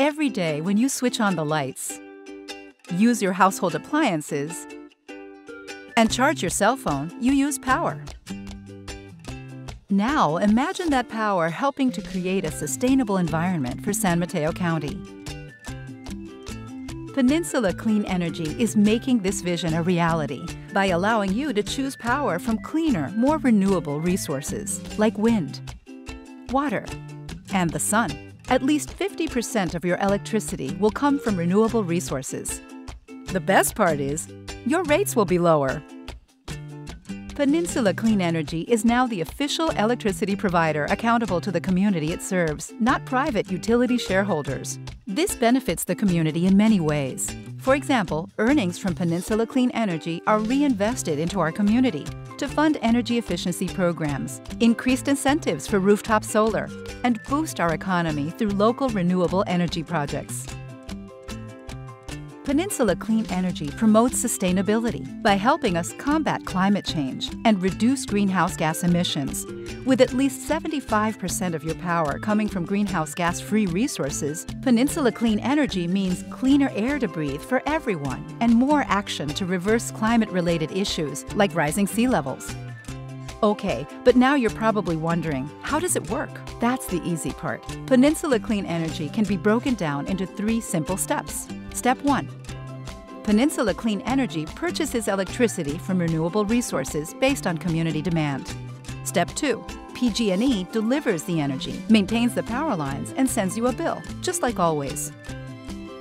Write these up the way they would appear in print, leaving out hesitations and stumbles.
every day when you switch on the lights, use your household appliances, and charge your cell phone, you use power. Now imagine that power helping to create a sustainable environment for San Mateo County. Peninsula Clean Energy is making this vision a reality by allowing you to choose power from cleaner, more renewable resources like wind, water, and the sun. At least 50% of your electricity will come from renewable resources. The best part is, your rates will be lower. Peninsula Clean Energy is now the official electricity provider accountable to the community it serves, not private utility shareholders. This benefits the community in many ways. For example, earnings from Peninsula Clean Energy are reinvested into our community to fund energy efficiency programs, increased incentives for rooftop solar, and boost our economy through local renewable energy projects. Peninsula Clean Energy promotes sustainability by helping us combat climate change and reduce greenhouse gas emissions. With at least 75% of your power coming from greenhouse gas-free resources, Peninsula Clean Energy means cleaner air to breathe for everyone and more action to reverse climate-related issues like rising sea levels. Okay, but now you're probably wondering, how does it work? That's the easy part. Peninsula Clean Energy can be broken down into 3 simple steps. Step 1. Peninsula Clean Energy purchases electricity from renewable resources based on community demand. Step 2. PG&E delivers the energy, maintains the power lines, and sends you a bill, just like always.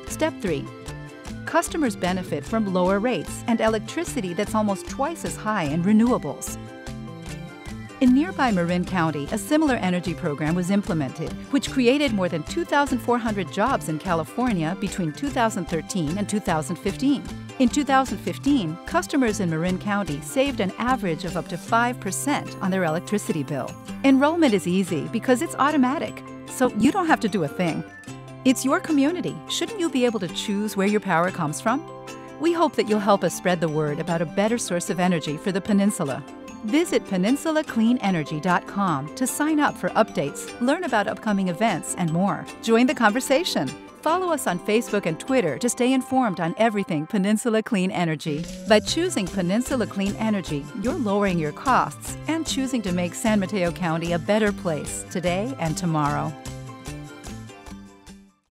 Step 3. Customers benefit from lower rates and electricity that's almost twice as high in renewables. In nearby Marin County, a similar energy program was implemented, which created more than 2,400 jobs in California between 2013 and 2015. In 2015, customers in Marin County saved an average of up to 5% on their electricity bill. Enrollment is easy because it's automatic, so you don't have to do a thing. It's your community. Shouldn't you be able to choose where your power comes from? We hope that you'll help us spread the word about a better source of energy for the peninsula. Visit PeninsulaCleanEnergy.com to sign up for updates, learn about upcoming events, and more. Join the conversation. Follow us on Facebook and Twitter to stay informed on everything Peninsula Clean Energy. By choosing Peninsula Clean Energy, you're lowering your costs and choosing to make San Mateo County a better place today and tomorrow.